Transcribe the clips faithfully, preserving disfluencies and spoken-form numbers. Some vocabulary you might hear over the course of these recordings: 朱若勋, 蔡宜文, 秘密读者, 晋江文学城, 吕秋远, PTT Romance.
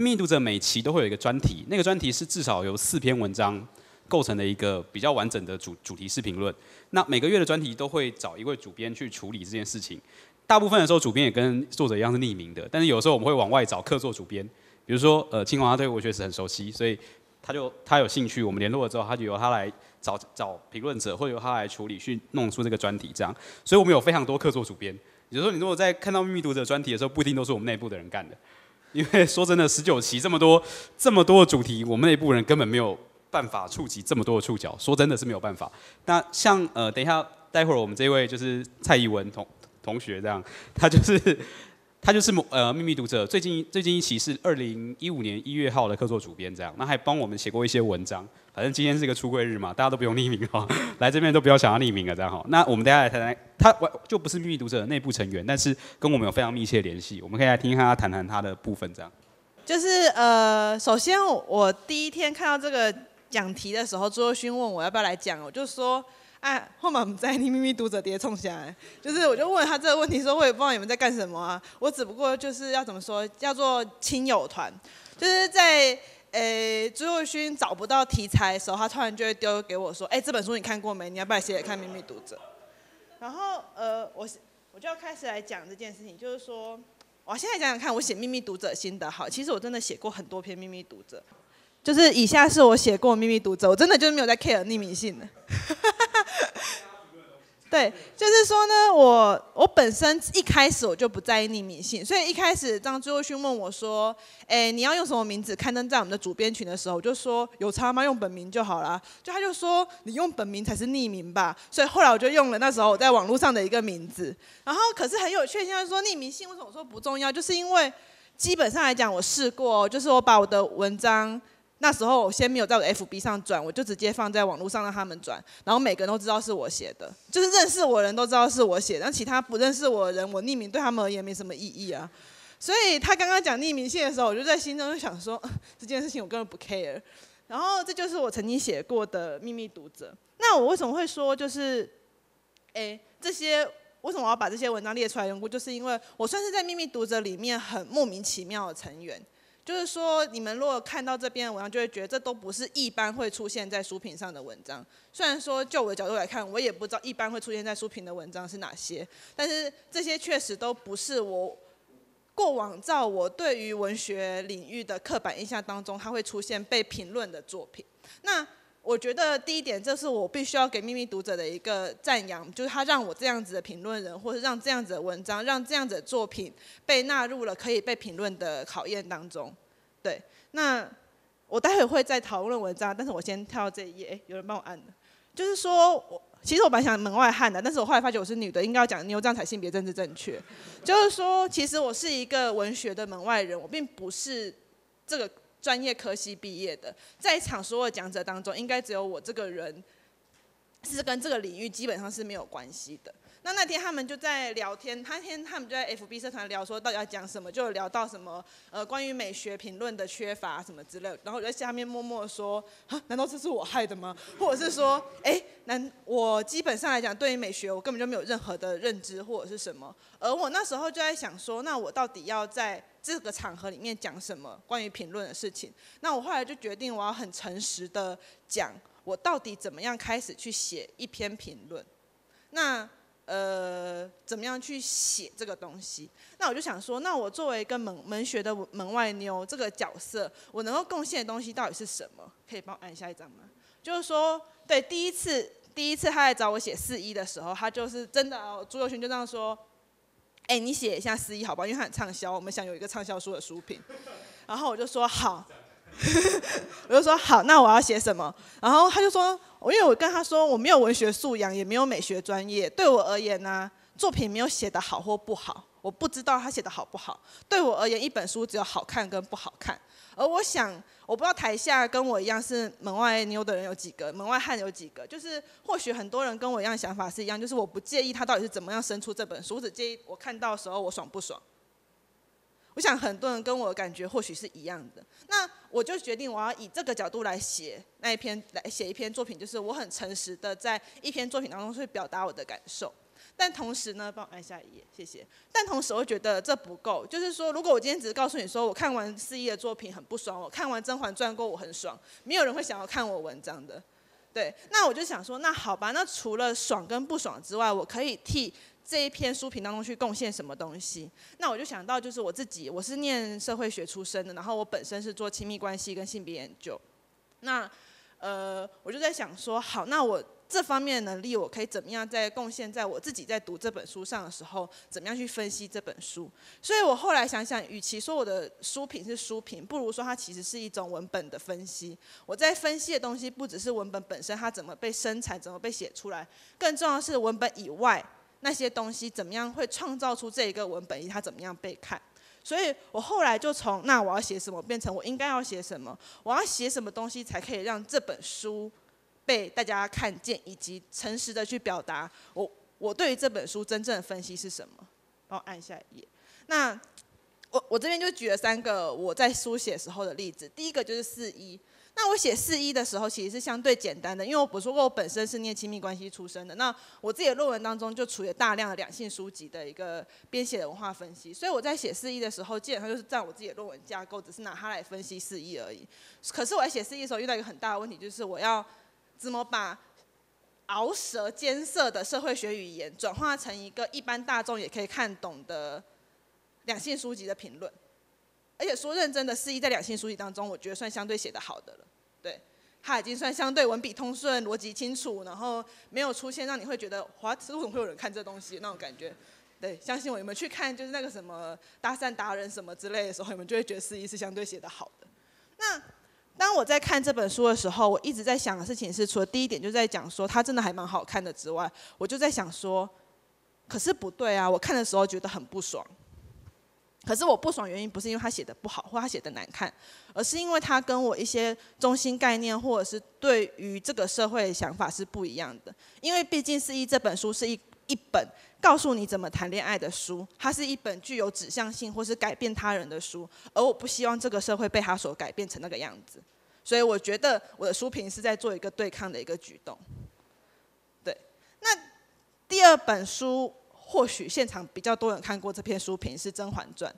密度者每期都会有一个专题，那个专题是至少由四篇文章构成的一个比较完整的主主题式评论。那每个月的专题都会找一位主编去处理这件事情。大部分的时候，主编也跟作者一样是匿名的，但是有时候我们会往外找客座主编，比如说呃，清华他对文学史很熟悉，所以他就他有兴趣，我们联络了之后，他就由他来找找评论者，或者由他来处理去弄出这个专题这样。所以我们有非常多客座主编。也就是说，你如果在看到秘密读者专题的时候，不一定都是我们内部的人干的，因为说真的，十九期这么多这么多的主题，我们内部人根本没有办法触及这么多的触角，说真的是没有办法。那像呃，等一下，待会儿我们这位就是蔡宜文同同学这样，他就是他就是呃秘密读者最近最近一期是二零一五年一月号的客座主编这样，那还帮我们写过一些文章。反正今天是一个出柜日嘛，大家都不用匿名哈，来这边都不要想要匿名了这样哈。那我们等一下来谈谈，他就不是秘密读者的内部成员，但是跟我们有非常密切联系，我们可以来听一下他谈谈他的部分这样。就是呃，首先我第一天看到这个讲题的时候，朱若勋问我要不要来讲，我就说。哎，后面我们在秘密读者底下冲下来，就是我就问他这个问题说，我也不知道你们在干什么啊，我只不过就是要怎么说，叫做亲友团，就是在诶朱若勋找不到题材的时候，他突然就会丢给我说，哎、欸，这本书你看过没？你要不要写写看秘密读者？然后呃，我我就要开始来讲这件事情，就是说，我现在讲讲看，我写秘密读者心得好，其实我真的写过很多篇秘密读者。就是以下是我写过秘密读者，我真的就是没有在 care 匿名性的。对，就是说呢，我我本身一开始我就不在意匿名性，所以一开始当朱若勋问我说，哎，你要用什么名字刊登在我们的主编群的时候，我就说有差吗？用本名就好啦。就他就说你用本名才是匿名吧，所以后来我就用了那时候我在网络上的一个名字。然后可是很有趣，现在说匿名性为什么我说不重要，就是因为基本上来讲我试过，就是我把我的文章。那时候我先没有在我的 F B 上转，我就直接放在网络上让他们转，然后每个人都知道是我写的，就是认识我的人都知道是我写的，但其他不认识我的人，我匿名对他们而言没什么意义啊。所以他刚刚讲匿名性的时候，我就在心中就想说，这件事情我根本不 care。然后这就是我曾经写过的秘密读者。那我为什么会说就是，哎、欸，这些为什么我要把这些文章列出来用过？就是因为我算是在秘密读者里面很莫名其妙的成员。就是说，你们如果看到这边的文章，就会觉得这都不是一般会出现在书评上的文章。虽然说，就我的角度来看，我也不知道一般会出现在书评的文章是哪些，但是这些确实都不是我过往照我对于文学领域的刻板印象当中，它会出现被评论的作品。那我觉得第一点，这是我必须要给秘密读者的一个赞扬，就是他让我这样子的评论人，或是让这样子的文章，让这样子的作品被纳入了可以被评论的考验当中。对，那我待会会再讨论文章，但是我先跳到这一页。哎，有人帮我按了。就是说我其实我本来想门外汉的，但是我后来发觉我是女的，应该要讲你有这样才性别政治正确。就是说，其实我是一个文学的门外人，我并不是这个。专业科系毕业的，在场所有讲者当中，应该只有我这个人是跟这个领域基本上是没有关系的。那那天他们就在聊天，那天他们就在 F B 社团聊说到底要讲什么，就聊到什么呃关于美学评论的缺乏什么之类的。然后我在下面默默说，啊，难道这是我害的吗？或者是说，哎，难我基本上来讲对于美学我根本就没有任何的认知或者是什么。而我那时候就在想说，那我到底要在这个场合里面讲什么关于评论的事情？那我后来就决定我要很诚实的讲，我到底怎么样开始去写一篇评论。那呃，怎么样去写这个东西？那我就想说，那我作为一个门门学的门外妞这个角色，我能够贡献的东西到底是什么？可以帮我按下一张吗？就是说，对，第一次第一次他来找我写四一的时候，他就是真的、哦，朱若勋就这样说：“哎、欸，你写一下四一好不好？因为他很畅销，我们想有一个畅销书的书评。”然后我就说好。我就说好，那我要写什么？然后他就说，因为我跟他说我没有文学素养，也没有美学专业，对我而言呢、啊，作品没有写得好或不好，我不知道他写得好不好。对我而言，一本书只有好看跟不好看。而我想，我不知道台下跟我一样是门外妞的人有几个，门外汉有几个，就是或许很多人跟我一样想法是一样，就是我不介意他到底是怎么样生出这本书，我只介意我看到的时候我爽不爽。我想很多人跟我的感觉或许是一样的，那我就决定我要以这个角度来写那一篇，来写一篇作品，就是我很诚实的在一篇作品当中去表达我的感受。但同时呢，帮我按下一页，谢谢。但同时我觉得这不够，就是说，如果我今天只是告诉你说我看完四一的作品很不爽，我看完《甄嬛传》过我很爽，没有人会想要看我文章的。对，那我就想说，那好吧，那除了爽跟不爽之外，我可以替 这一篇书评当中去贡献什么东西？那我就想到，就是我自己，我是念社会学出身的，然后我本身是做亲密关系跟性别研究。那呃，我就在想说，好，那我这方面的能力，我可以怎么样在贡献在我自己在读这本书上的时候，怎么样去分析这本书？所以我后来想想，与其说我的书评是书评，不如说它其实是一种文本的分析。我在分析的东西，不只是文本本身，它怎么被生产，怎么被写出来，更重要的是文本以外 那些东西怎么样会创造出这一个文本，它怎么样被看？所以我后来就从那我要写什么变成我应该要写什么，我要写什么东西才可以让这本书被大家看见，以及诚实的去表达我我对于这本书真正的分析是什么。帮我按下一页。那我我这边就举了三个我在书写时候的例子。第一个就是四一。 那我写四一的时候，其实是相对简单的，因为我不说过我本身是念亲密关系出身的。那我自己的论文当中就处于大量的两性书籍的一个编写的文化分析，所以我在写四一的时候，基本上就是占我自己的论文架构，只是拿它来分析四一而已。可是我在写四一的时候遇到一个很大的问题，就是我要怎么把 饶舌艰涩的社会学语言转化成一个一般大众也可以看懂的两性书籍的评论。 而且说认真的，四一在两性书籍当中，我觉得算相对写得好的了。对，它已经算相对文笔通顺、逻辑清楚，然后没有出现让你会觉得哇，为什么会有人看这东西那种感觉。对，相信我，你们去看就是那个什么搭讪达人什么之类的时候，你们就会觉得四一是相对写得好的。那当我在看这本书的时候，我一直在想的事情是，除了第一点就在讲说它真的还蛮好看的之外，我就在想说，可是不对啊，我看的时候觉得很不爽。 可是我不爽原因不是因为他写的不好或他写的难看，而是因为他跟我一些中心概念或者是对于这个社会的想法是不一样的。因为毕竟《四一》这本书是一一本告诉你怎么谈恋爱的书，它是一本具有指向性或是改变他人的书，而我不希望这个社会被它所改变成那个样子，所以我觉得我的书评是在做一个对抗的一个举动。对，那第二本书。 或许现场比较多人看过这篇书评是《甄嬛传》。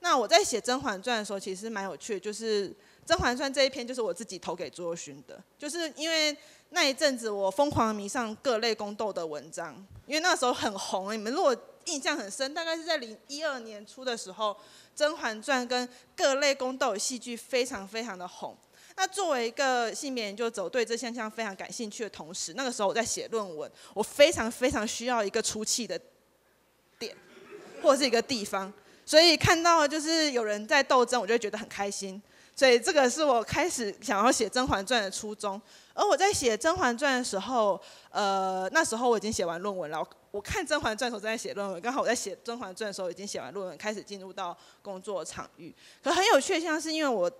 那我在写《甄嬛传》的时候，其实蛮有趣的，就是《甄嬛传》这一篇就是我自己投给卓勋的，就是因为那一阵子我疯狂迷上各类宫斗的文章，因为那时候很红。你们如果印象很深，大概是在零一二年初的时候，《甄嬛传》跟各类宫斗戏剧非常非常的红。 那作为一个性别研究者，对这现象非常感兴趣的同时，那个时候我在写论文，我非常非常需要一个出气的点，或者是一个地方，所以看到就是有人在斗争，我就会觉得很开心。所以这个是我开始想要写《甄嬛传》的初衷。而我在写《甄嬛传》的时候，呃，那时候我已经写完论文了。我看《甄嬛传》的时候正在写论文，刚好我在写《甄嬛传》的时候已经写完论文，开始进入到工作场域。可很有趣的像是因为我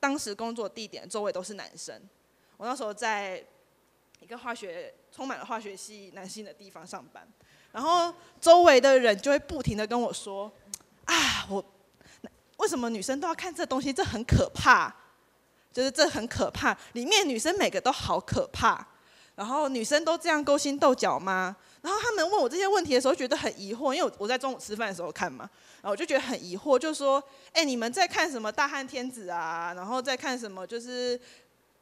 当时工作地点周围都是男生，我那时候在一个化学充满了化学系男性的地方上班，然后周围的人就会不停的跟我说：“啊，我为什么女生都要看这东西？这很可怕，就是这很可怕。里面女生每个都好可怕，然后女生都这样勾心斗角吗？”然后他们问我这些问题的时候，觉得很疑惑，因为我在中午吃饭的时候看嘛，然后我就觉得很疑惑，就说：“哎，你们在看什么《大汉天子》啊？然后在看什么就是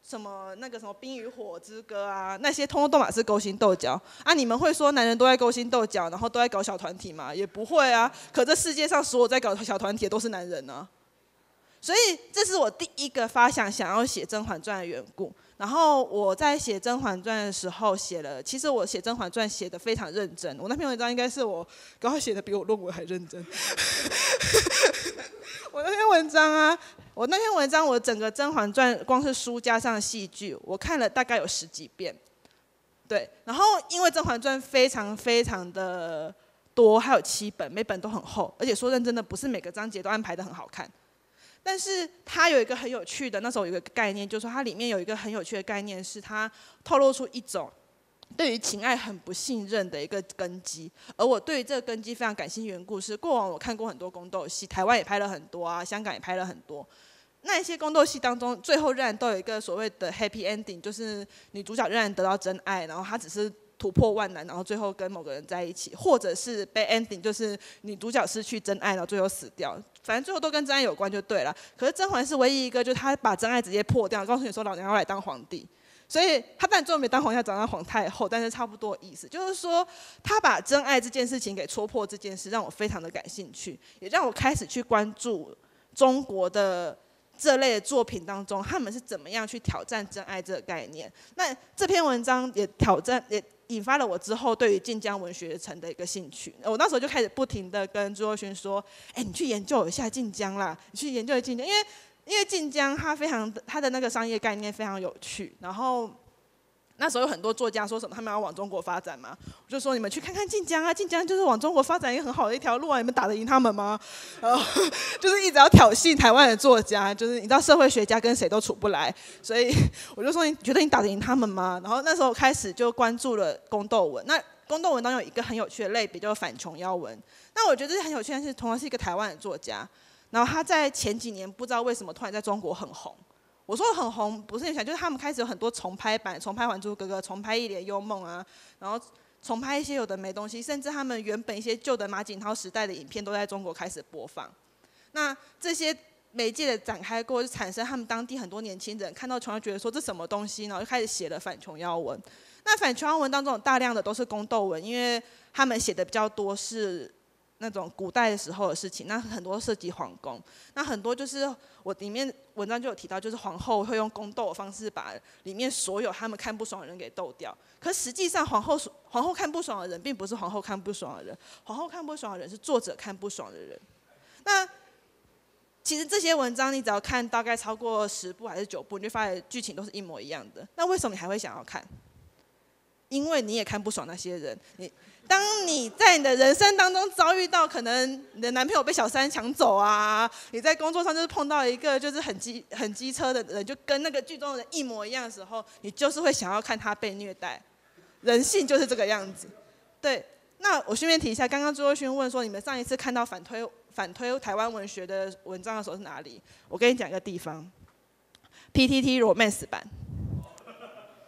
什么那个什么《冰与火之歌》啊？那些通通都嘛是勾心斗角啊？你们会说男人都在勾心斗角，然后都在搞小团体吗？也不会啊。可这世界上所有在搞小团体的都是男人啊。所以这是我第一个发想想要写《甄嬛传》的缘故。” 然后我在写《甄嬛传》的时候写了，其实我写《甄嬛传》写得非常认真，我那篇文章应该是我刚好写的比我论文还认真。我那篇文章啊，我那篇文章我整个《甄嬛传》光是书加上戏剧，我看了大概有十几遍。对，然后因为《甄嬛传》非常非常的多，还有七本，每本都很厚，而且说认真的，不是每个章节都安排得很好看。 但是它有一个很有趣的，那时候有一个概念，就是说它里面有一个很有趣的概念，是它透露出一种对于情爱很不信任的一个根基。而我对于这个根基非常感兴趣的缘故是，过往我看过很多宫斗戏，台湾也拍了很多啊，香港也拍了很多。那一些宫斗戏当中，最后仍然都有一个所谓的 happy ending， 就是女主角仍然得到真爱，然后她只是突破万难，然后最后跟某个人在一起，或者是 bad ending， 就是女主角失去真爱，然后最后死掉。反正最后都跟真爱有关就对了。可是甄嬛是唯一一个，就是她把真爱直接破掉，告诉你说老娘要来当皇帝。所以她当然最后没当皇帝，她长到皇太后，但是差不多意思，就是说她把真爱这件事情给戳破，这件事让我非常的感兴趣，也让我开始去关注中国的。 这类的作品当中，他们是怎么样去挑战真爱这个概念？那这篇文章也挑战，也引发了我之后对于晋江文学城的一个兴趣。我那时候就开始不停的跟朱若勋说：“哎，你去研究一下晋江啦，你去研究晋江，因为因为晋江它非常它的那个商业概念非常有趣。”然后。 那时候有很多作家说什么他们要往中国发展嘛，我就说你们去看看晋江啊，晋江就是往中国发展一个很好的一条路啊，你们打得赢他们吗？然后就是一直要挑衅台湾的作家，就是你知道社会学家跟谁都处不来，所以我就说你觉得你打得赢他们吗？然后那时候开始就关注了宫斗文，那宫斗文当中有一个很有趣的类别就是反琼瑶文，那我觉得这很有趣的是同样是一个台湾的作家，然后他在前几年不知道为什么突然在中国很红。 我说很红，不是很想，就是他们开始有很多重拍版，重拍《还珠格格》，重拍《一帘幽梦》啊，然后重拍一些有的没东西，甚至他们原本一些旧的马景涛时代的影片都在中国开始播放。那这些媒介的展开过，就产生他们当地很多年轻人看到琼瑶，觉得说这什么东西，然后就开始写了反琼瑶文。那反琼瑶文当中有大量的都是宫斗文，因为他们写的比较多是。 那种古代的时候的事情，那很多涉及皇宫，那很多就是我里面文章就有提到，就是皇后会用宫斗的方式把里面所有他们看不爽的人给斗掉。可实际上，皇后皇后看不爽的人，并不是皇后看不爽的人，皇后看不爽的人是作者看不爽的人。那其实这些文章，你只要看大概超过十部还是九部，你就发现剧情都是一模一样的。那为什么你还会想要看？ 因为你也看不爽那些人，你当你在你的人生当中遭遇到可能你的男朋友被小三抢走啊，你在工作上就是碰到一个就是很机很机车的人，就跟那个剧中的人一模一样的时候，你就是会想要看他被虐待，人性就是这个样子。对，那我顺便提一下，刚刚朱若勋问说你们上一次看到反推反推台湾文学的文章的时候是哪里？我跟你讲一个地方 ，P T T Romance 版。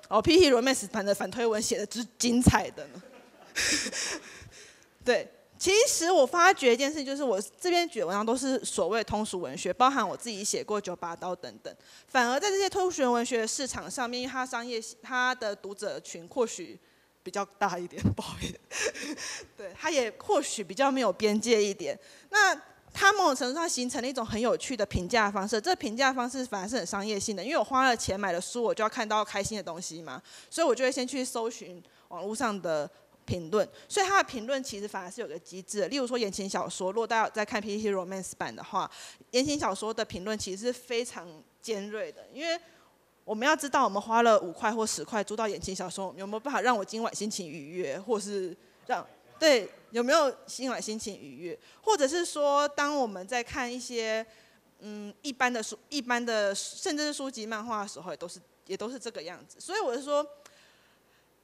哦 ，P T T Romance 版的反推文写的之精彩的呢。对，其实我发觉一件事，就是我这边举的文章都是所谓通俗文学，包含我自己写过《九把刀》等等。反而在这些通俗文学的市场上面，因为它商业，它的读者群或许比较大一点，不好意思，对，它也或许比较没有边界一点。那 它某种程度上形成了一种很有趣的评价方式，这评价方式反而是很商业性的，因为我花了钱买了书，我就要看到开心的东西嘛，所以我就会先去搜寻网络上的评论，所以它的评论其实反而是有个机制的，例如说言情小说，如果大家在看 P T T Romance 版的话，言情小说的评论其实是非常尖锐的，因为我们要知道我们花了五块或十块租到言情小说，有没有办法让我今晚心情愉悦，或是让对。 有没有今晚心情愉悦，或者是说，当我们在看一些嗯一般的书、一般的甚至是书籍、漫画的时候，也都是也都是这个样子。所以我是说，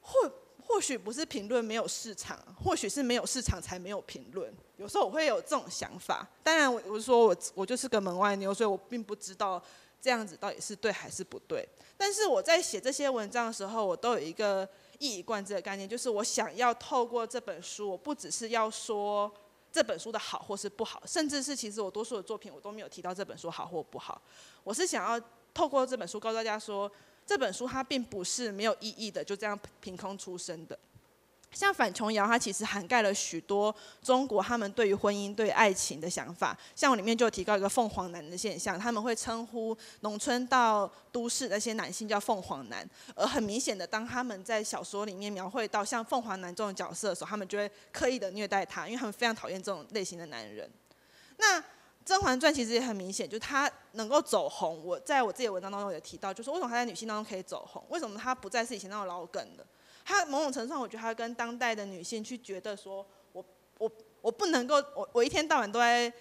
或或许不是评论没有市场，或许是没有市场才没有评论。有时候我会有这种想法。当然我，我我说我我就是个门外妞，所以我并不知道这样子到底是对还是不对。但是我在写这些文章的时候，我都有一个。 一以贯之的概念，就是我想要透过这本书，我不只是要说这本书的好或是不好，甚至是其实我多数的作品我都没有提到这本书好或不好，我是想要透过这本书告诉大家说，这本书它并不是没有意义的，就这样凭空出生的。像反琼瑶，它其实涵盖了许多中国他们对于婚姻、对爱情的想法。像我里面就有提到一个凤凰男的现象，他们会称呼农村到都市那些男性叫凤凰男。而很明显的，当他们在小说里面描绘到像凤凰男这种角色的时候，他们就会刻意的虐待他，因为他们非常讨厌这种类型的男人。那 《甄嬛传》其实也很明显，就是它能够走红。我在我自己的文章当中也提到，就是为什么它在女性当中可以走红，为什么它不再是以前那种老梗的？它某种程度上，我觉得它跟当代的女性去觉得说，我我我不能够，我我一天到晚都在，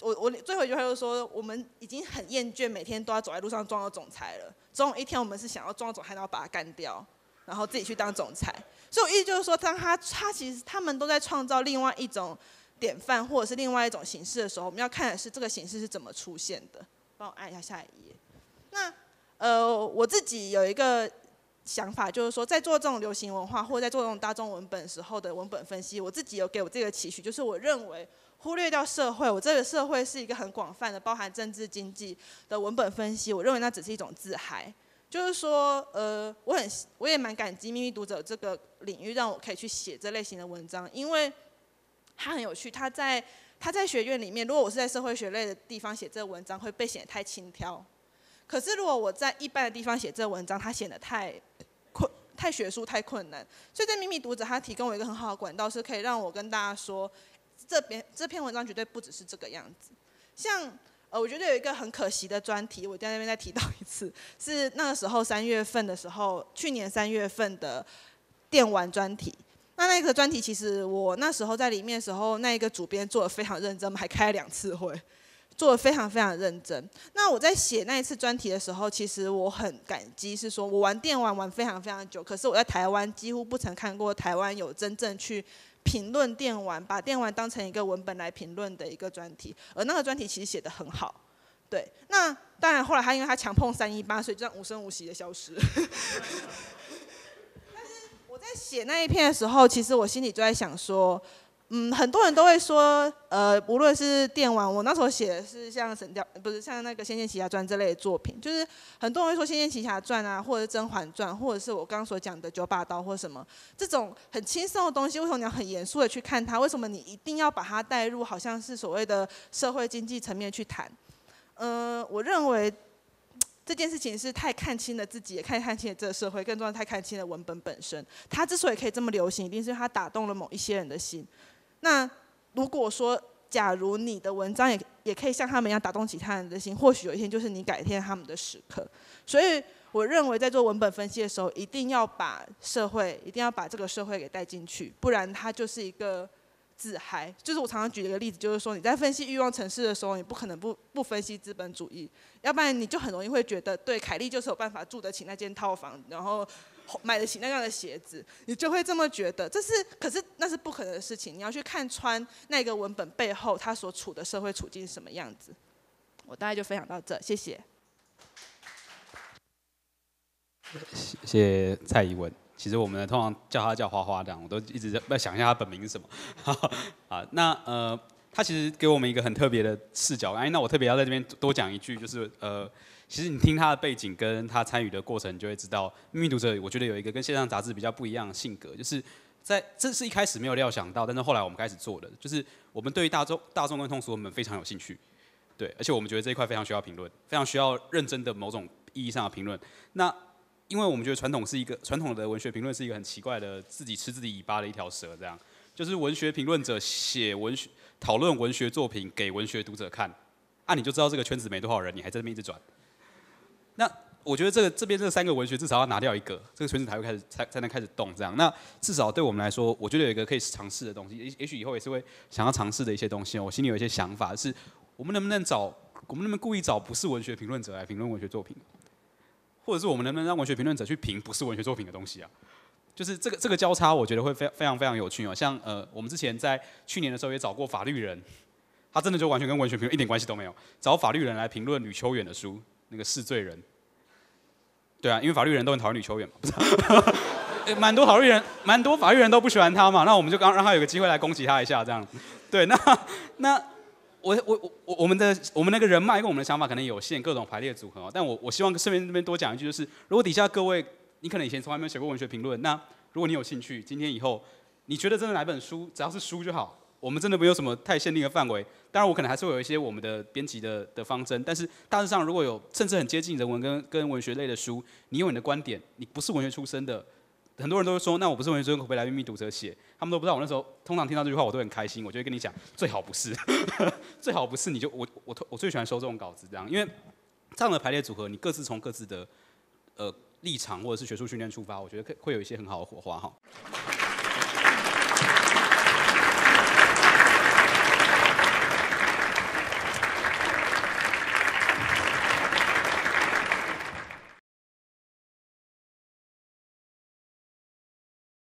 我我最后一句话就是说，我们已经很厌倦每天都要走在路上撞到总裁了。总有一天，我们是想要撞到总裁，然后把他干掉，然后自己去当总裁。所以我意思就是说，当他他其实他们都在创造另外一种。 典范或者是另外一种形式的时候，我们要看的是这个形式是怎么出现的。帮我按一下下一页。那呃，我自己有一个想法，就是说在做这种流行文化或在做这种大众文本的时候的文本分析，我自己有给我自己的期许，就是我认为忽略掉社会，我这个社会是一个很广泛的，包含政治经济的文本分析，我认为那只是一种自嗨。就是说，呃，我很我也蛮感激秘密读者这个领域，让我可以去写这类型的文章，因为它很有趣。它在它在学院里面，如果我是在社会学类的地方写这个文章，会被显得太轻佻；可是如果我在一般的地方写这个文章，它显得太困、太学术、太困难。所以在秘密读者，它提供我一个很好的管道，是可以让我跟大家说，这边这篇文章绝对不只是这个样子，像。呃，我觉得有一个很可惜的专题，我在那边再提到一次，是那个时候三月份的时候，去年三月份的电玩专题。那那个专题其实我那时候在里面的时候，那一个主编做得非常认真，我们还开了两次会，做得非常非常认真。那我在写那一次专题的时候，其实我很感激，是说我玩电玩玩非常非常久，可是我在台湾几乎不曾看过台湾有真正去评论电玩，把电玩当成一个文本来评论的一个专题，而那个专题其实写得很好，对。那当然后来他因为他强碰三一八，所以就无声无息的消失。但是我在写那一篇的时候，其实我心里就在想说，嗯，很多人都会说，呃，无论是电玩，我那时候写的是像神雕，不是像那个《仙剑奇侠传》这类的作品，就是很多人会说《仙剑奇侠传》啊，或者《甄嬛传》，或者是我刚刚所讲的九把刀或什么这种很轻松的东西，为什么你要很严肃的去看它？为什么你一定要把它带入好像是所谓的社会经济层面去谈？呃，我认为这件事情是太看清了自己，也太看清了这个社会，更重要太看清了文本本身。它之所以可以这么流行，一定是因为它打动了某一些人的心。那如果说，假如你的文章也也可以像他们一样打动其他人的心，或许有一天就是你改天他们的时刻。所以我认为，在做文本分析的时候，一定要把社会，一定要把这个社会给带进去，不然它就是一个自嗨。就是我常常举一个例子，就是说你在分析欲望城市的时候，你不可能不不分析资本主义，要不然你就很容易会觉得，对，凯莉就是有办法住得起那间套房，然后买得起那样的鞋子，你就会这么觉得。这是，可是那是不可能的事情。你要去看穿那个文本背后它所处的社会处境是什么样子。我大概就分享到这，谢谢。谢谢蔡宜文。其实我们通常叫她叫花花这样，我都一直在想一下她本名是什么。好，那呃，她其实给我们一个很特别的视角。哎，那我特别要在这边多讲一句，就是呃。其实你听他的背景跟他参与的过程，就会知道秘密读者，我觉得有一个跟线上杂志比较不一样的性格，就是在这是一开始没有料想到，但是后来我们开始做的，就是我们对于大众、大众跟通俗文本非常有兴趣，对，而且我们觉得这一块非常需要评论，非常需要认真的某种意义上的评论。那因为我们觉得传统是一个传统的文学评论是一个很奇怪的自己吃自己尾巴的一条蛇，这样就是文学评论者写文学讨论文学作品给文学读者看，啊，你就知道这个圈子没多少人，你还在那边一直转。那我觉得这个这边这三个文学至少要拿掉一个，这个圈子才会开始才才能开始动这样。那至少对我们来说，我觉得有一个可以尝试的东西，也也许以后也是会想要尝试的一些东西。我心里有一些想法是，我们能不能找我们能不能故意找不是文学评论者来评论文学作品，或者是我们能不能让文学评论者去评不是文学作品的东西啊？就是这个这个交叉，我觉得会非非常非常有趣哦。像呃，我们之前在去年的时候也找过法律人，他真的就完全跟文学评论一点关系都没有，找法律人来评论吕秋远的书。那个是罪人，对啊，因为法律人都很讨厌吕秋远嘛，不是？蛮多法律人，蛮多法律人都不喜欢他嘛，那我们就刚让他有个机会来攻击他一下，这样。对，那那我我我我们的我们那个人脉跟我们的想法可能有限，各种排列组合、哦。但我我希望顺便这边多讲一句，就是如果底下各位你可能以前从来没有写过文学评论，那如果你有兴趣，今天以后你觉得真的哪本书，只要是书就好。我们真的没有什么太限定的范围，当然我可能还是会有一些我们的编辑的的方针，但是大致上如果有甚至很接近人文跟跟文学类的书，你有你的观点，你不是文学出身的，很多人都会说，那我不是文学出身，可不可以来秘密读者写？他们都不知道我那时候通常听到这句话，我都很开心，我就会跟你讲，最好不是，最好不是，你就我我我最喜欢收这种稿子这样，因为这样的排列组合，你各自从各自的呃立场或者是学术训练出发，我觉得会有一些很好的火花哈。